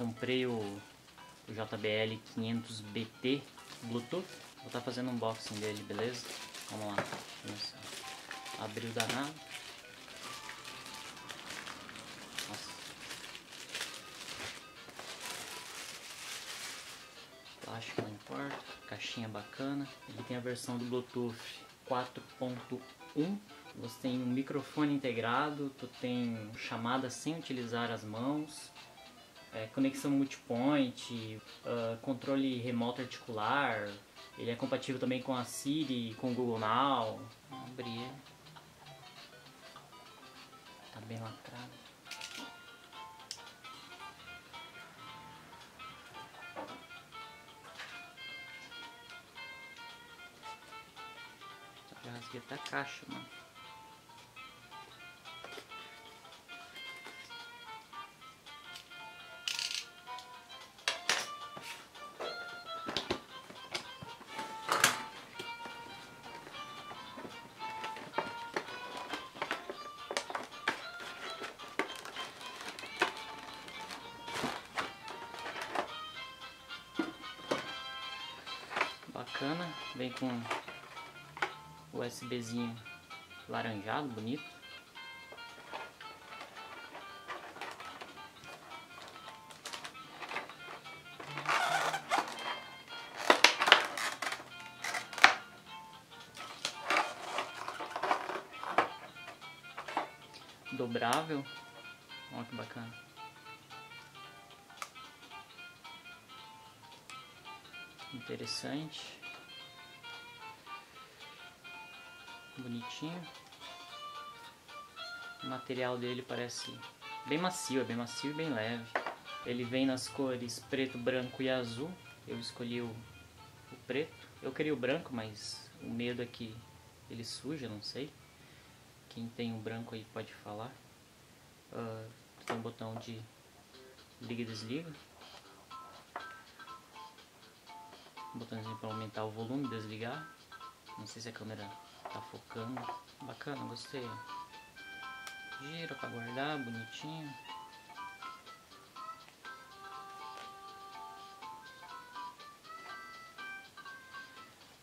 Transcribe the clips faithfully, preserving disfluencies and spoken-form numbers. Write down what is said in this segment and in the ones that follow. comprei o, o J B L quinhentos B T Bluetooth. Vou estar fazendo um unboxing dele, beleza? Vamos lá. Abriu o danado. Nossa. Plástico não importa. Caixinha bacana. Ele tem a versão do Bluetooth quatro ponto um. Você tem um microfone integrado, tu tem chamada sem utilizar as mãos, é, conexão multipoint, uh, controle remoto articular, ele é compatível também com a Siri, com o Google Now. Vamos abrir. Tá bem lacrado. Só pra rasgar até a caixa, mano. Bacana, vem com o USBzinho laranjado, bonito. Dobrável, olha que bacana. Interessante, bonitinho. O material dele parece bem macio, é bem macio e bem leve. Ele vem nas cores preto, branco e azul. Eu escolhi o, o preto. Eu queria o branco, mas o medo é que ele suja, não sei. Quem tem o branco aí pode falar. Uh, tem um botão de liga e desliga. Botãozinho para aumentar o volume, desligar. Não sei se a câmera tá focando. Bacana, gostei. Gira para guardar, bonitinho.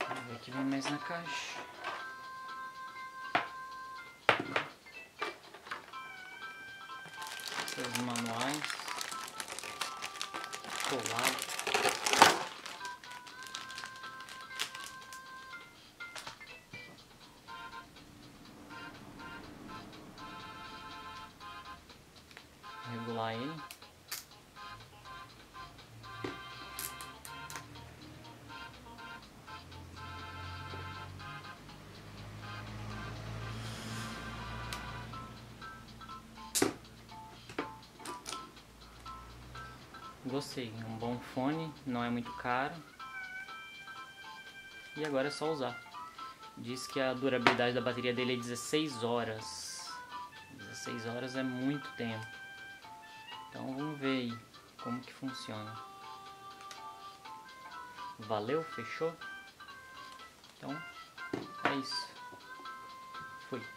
Vamos ver o que vem mais na caixa. Seus manuais colados. Regular ele. Gostei, é um bom fone, não é muito caro. E agora é só usar. Diz que a durabilidade da bateria dele é dezesseis horas. dezesseis horas é muito tempo. Então vamos ver aí como que funciona. Valeu, fechou? Então é isso. Fui.